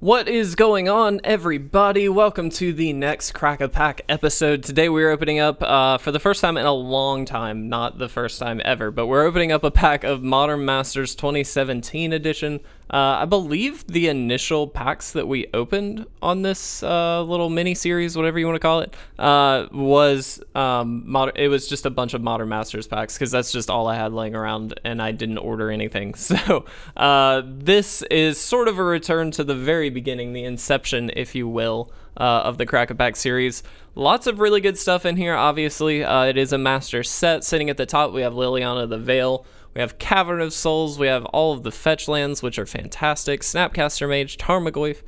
What is going on, everybody? Welcome to the next Crack a Pack episode. Today we're opening up, for the first time in a long time, not the first time ever, but we're opening up a pack of Modern Masters 2017 edition. I believe the initial packs that we opened on this little mini-series, whatever you want to call it, it was just a bunch of Modern Masters packs, because that's just all I had laying around, and I didn't order anything. So this is sort of a return to the very beginning, the inception, if you will, of the Crack a Pack series. Lots of really good stuff in here, obviously. It is a master set. Sitting at the top, we have Liliana the Veil. We have Cavern of Souls, we have all of the fetch lands, which are fantastic, Snapcaster Mage, Tarmogoyf,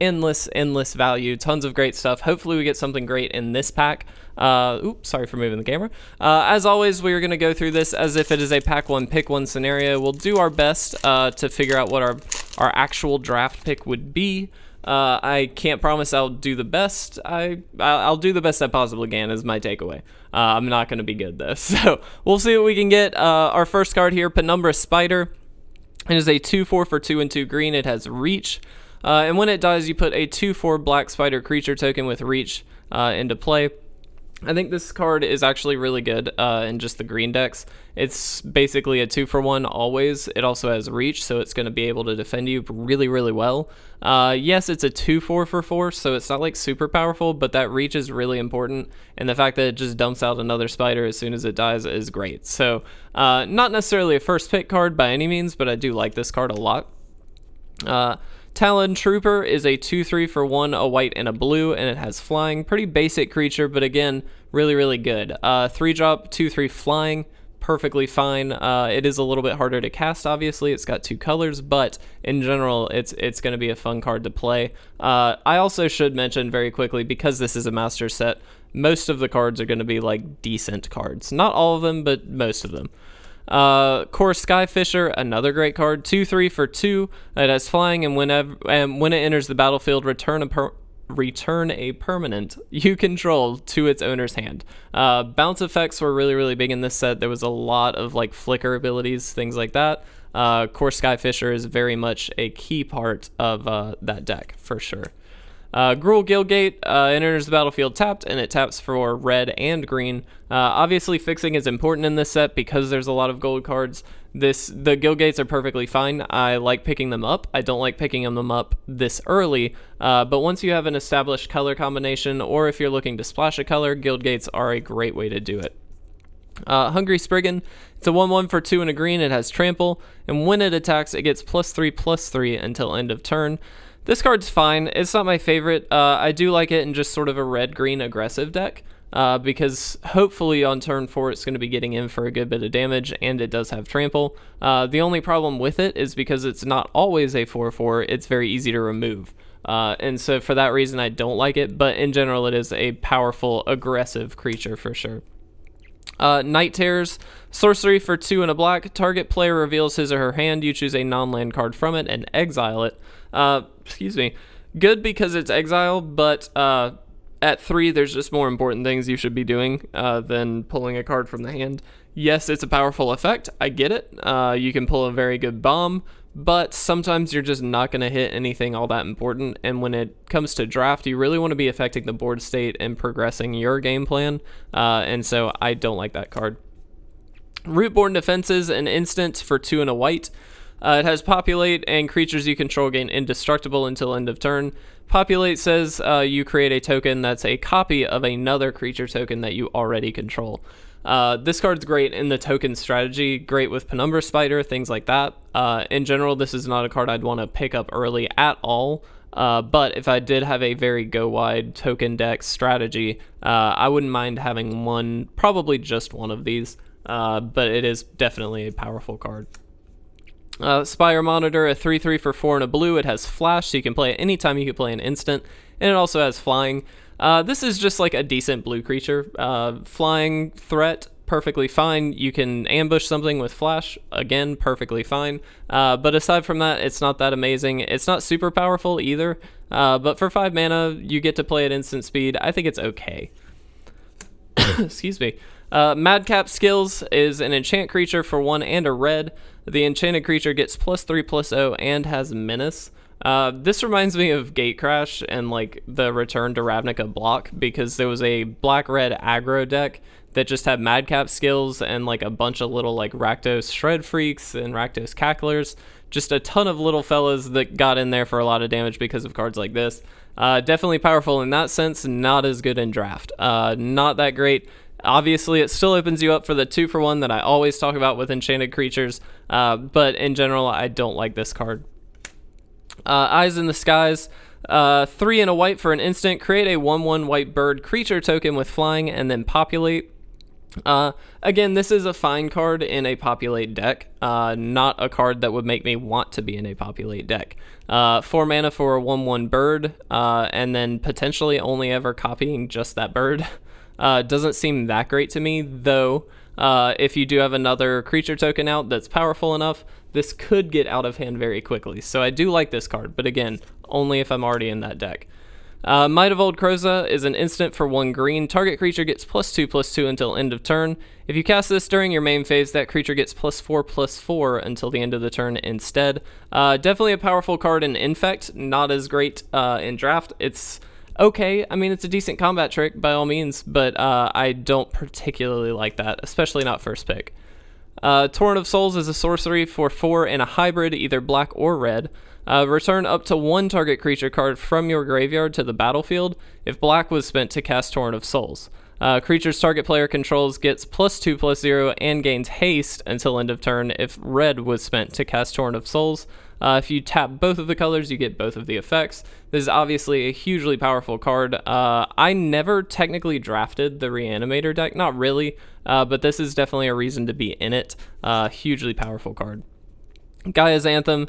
endless value, tons of great stuff. Hopefully we get something great in this pack. Oops, sorry for moving the camera. As always, we are going to go through this as if it is a pack one, pick one scenario. We'll do our best to figure out what our actual draft pick would be. I can't promise I'll do the best. I'll do the best I possibly can is my takeaway. I'm not going to be good though, so we'll see what we can get. Our first card here, Penumbra Spider. It is a 2/4 for 2 and 2 green. It has reach, and when it dies, you put a 2/4 black spider creature token with reach into play. I think this card is actually really good in just the green decks. It's basically a 2-for-1 always. It also has reach, so it's going to be able to defend you really, really well. Yes, it's a 2/4 for 4, so it's not like super powerful, but that reach is really important, and the fact that it just dumps out another spider as soon as it dies is great. So not necessarily a first pick card by any means, but I do like this card a lot. Talon Trooper is a 2/3 for 1, a white and a blue, and it has flying. Pretty basic creature, but again, really, really good. 3-drop, 2/3 flying, perfectly fine. It is a little bit harder to cast, obviously. It's got two colors, but in general, it's going to be a fun card to play. I also should mention very quickly, because this is a master set, most of the cards are going to be like decent cards. Not all of them, but most of them. Core Skyfisher, another great card, 2/3 for 2. It has flying, and when it enters the battlefield, return a permanent you control to its owner's hand. Bounce effects were really, really big in this set. There was a lot of like flicker abilities, things like that. Core Skyfisher is very much a key part of that deck for sure. Gruul Guildgate enters the battlefield tapped, and it taps for red and green. Obviously, fixing is important in this set because there's a lot of gold cards. The Guildgates are perfectly fine. I like picking them up. I don't like picking them up this early, but once you have an established color combination, or if you're looking to splash a color, Guildgates are a great way to do it. Hungry Spriggan, it's a 1/1 for 2 and a green. It has trample, and when it attacks, it gets +3/+3 until end of turn. This card's fine. It's not my favorite. I do like it in just sort of a red-green aggressive deck because hopefully on turn 4 it's going to be getting in for a good bit of damage, and it does have trample. The only problem with it is because it's not always a 4/4, it's very easy to remove. And so for that reason I don't like it, but in general it is a powerful, aggressive creature for sure. Night Terrors, sorcery for 2 and a black. Target player reveals his or her hand. You choose a non-land card from it and exile it. Excuse me. Good because it's exile, but at 3 there's just more important things you should be doing than pulling a card from the hand. Yes, it's a powerful effect. I get it. You can pull a very good bomb, but sometimes you're just not going to hit anything all that important, and when it comes to draft, you really want to be affecting the board state and progressing your game plan, and so I don't like that card. Rootborne Defenses, an instant for 2 and a white. It has Populate, and creatures you control gain indestructible until end of turn. Populate says you create a token that's a copy of another creature token that you already control. This card's great in the token strategy, great with Penumbra Spider, things like that. In general, this is not a card I'd want to pick up early at all, but if I did have a very go-wide token deck strategy, I wouldn't mind having one, probably just one of these, but it is definitely a powerful card. Spire Monitor, a 3/3 for 4 and a blue. It has flash, so you can play it anytime you can play an instant, and it also has flying. This is just like a decent blue creature. Flying threat, perfectly fine. You can ambush something with flash, again, perfectly fine. But aside from that, it's not that amazing. It's not super powerful either, but for 5 mana, you get to play at instant speed. I think it's okay. Excuse me. Madcap Skills is an enchant creature for 1 and a red. The enchanted creature gets +3/+0 and has menace. This reminds me of Gatecrash and like the Return to Ravnica block, because there was a black-red aggro deck that just had Madcap Skills and like a bunch of little like Rakdos Shred Freaks and Rakdos Cacklers. Just a ton of little fellas that got in there for a lot of damage because of cards like this. Definitely powerful in that sense, not as good in draft. Not that great. Obviously, it still opens you up for the 2-for-1 that I always talk about with enchanted creatures, but in general, I don't like this card. Eyes in the Skies, 3 and a white for an instant. Create a 1/1 white bird creature token with flying and then populate. Again, this is a fine card in a populate deck, not a card that would make me want to be in a populate deck. 4 mana for a 1/1 bird, and then potentially only ever copying just that bird. Doesn't seem that great to me, though. If you do have another creature token out that's powerful enough, this could get out of hand very quickly. So I do like this card, but again, only if I'm already in that deck. Might of Old Kroza is an instant for 1 green. Target creature gets +2/+2 until end of turn. If you cast this during your main phase, that creature gets +4/+4 until the end of the turn instead. Definitely a powerful card in Infect, not as great in draft. It's okay, I mean, it's a decent combat trick by all means, but I don't particularly like that, especially not first pick. Torrent of Souls is a sorcery for 4 and a hybrid, either black or red. Return up to 1 target creature card from your graveyard to the battlefield if black was spent to cast Torrent of Souls. Creatures target player controls gets +2/+0 and gains haste until end of turn if red was spent to cast Torrent of Souls. If you tap both of the colors, you get both of the effects. This is obviously a hugely powerful card. I never technically drafted the Reanimator deck, not really, but this is definitely a reason to be in it. Hugely powerful card. Gaia's Anthem.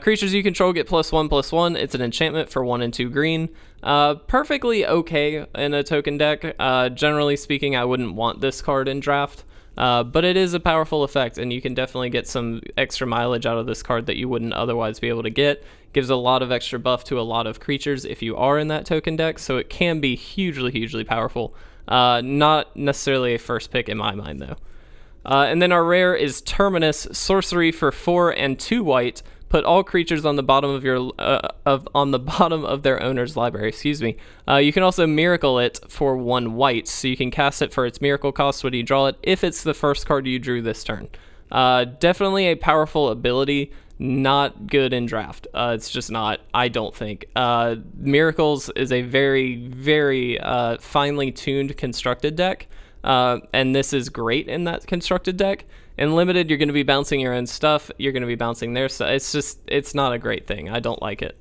Creatures you control get +1/+1. It's an enchantment for 1 and 2 green. Perfectly okay in a token deck. Generally speaking, I wouldn't want this card in draft, but it is a powerful effect, and you can definitely get some extra mileage out of this card that you wouldn't otherwise be able to get. Gives a lot of extra buff to a lot of creatures if you are in that token deck, so it can be hugely, hugely powerful. Not necessarily a first pick in my mind, though. And then our rare is Terminus, sorcery for 4 and 2 white. Put all creatures on the bottom of your on the bottom of their owner's library. Excuse me. You can also miracle it for 1 white, so you can cast it for its miracle cost when you draw it, if it's the first card you drew this turn. Definitely a powerful ability, not good in draft. It's just not. I don't think miracles is a very, very finely tuned constructed deck, and this is great in that constructed deck. In limited, you're going to be bouncing your own stuff. You're going to be bouncing their stuff. It's just, it's not a great thing. I don't like it.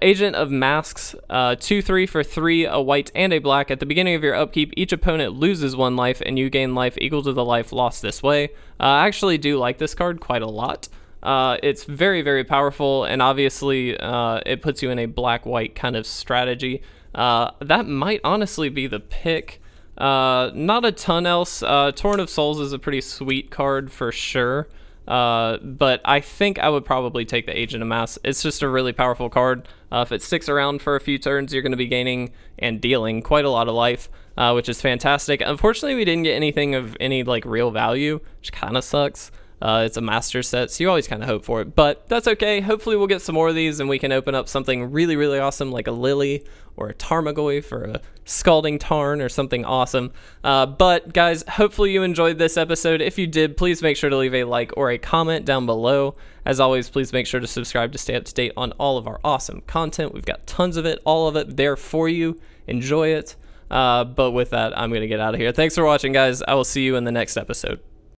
Agent of Masks, 2/3 for 3, a white and a black. At the beginning of your upkeep, each opponent loses 1 life, and you gain life equal to the life lost this way. I actually do like this card quite a lot. It's very, very powerful, and obviously it puts you in a black-white kind of strategy. That might honestly be the pick. Not a ton else. Torrent of Souls is a pretty sweet card for sure, but I think I would probably take the Agent of Mass. It's just a really powerful card. If it sticks around for a few turns, you're going to be gaining and dealing quite a lot of life, which is fantastic. Unfortunately, we didn't get anything of any like real value, which kind of sucks. It's a master set, so you always kind of hope for it, but that's okay. Hopefully we'll get some more of these and we can open up something really, really awesome like a Lily or a Tarmogoyf or a Scalding Tarn or something awesome. But guys, hopefully you enjoyed this episode. If you did, please make sure to leave a like or a comment down below. As always, please make sure to subscribe to stay up to date on all of our awesome content. We've got tons of it, all of it there for you. Enjoy it. But with that, I'm going to get out of here. Thanks for watching, guys. I will see you in the next episode.